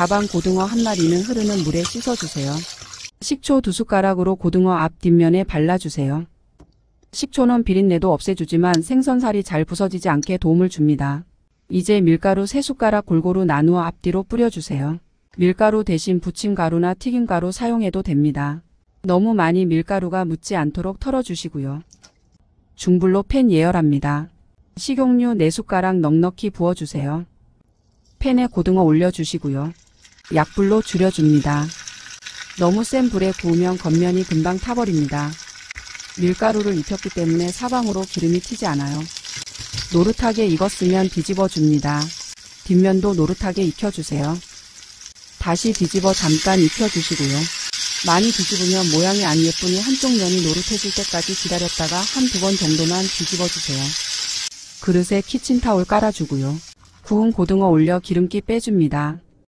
자반 고등어 한 마리는 흐르는 물에 씻어주세요. 식초 두 숟가락으로 고등어 앞 뒷면에 발라주세요. 식초는 비린내도 없애주지만 생선살이 잘 부서지지 않게 도움을 줍니다. 이제 밀가루 3숟가락 골고루 나누어 앞뒤로 뿌려주세요. 밀가루 대신 부침가루나 튀김가루 사용해도 됩니다. 너무 많이 밀가루가 묻지 않도록 털어주시고요. 중불로 팬 예열합니다. 식용유 4숟가락 넉넉히 부어주세요. 팬에 고등어 올려주시고요. 약불로 줄여줍니다. 너무 센 불에 구우면 겉면이 금방 타버립니다. 밀가루를 입혔기 때문에 사방으로 기름이 튀지 않아요. 노릇하게 익었으면 뒤집어줍니다. 뒷면도 노릇하게 익혀주세요. 다시 뒤집어 잠깐 익혀주시고요. 많이 뒤집으면 모양이 안 예쁘니 한쪽 면이 노릇해질 때까지 기다렸다가 한두 번 정도만 뒤집어주세요. 그릇에 키친타올 깔아주고요. 구운 고등어 올려 기름기 빼줍니다.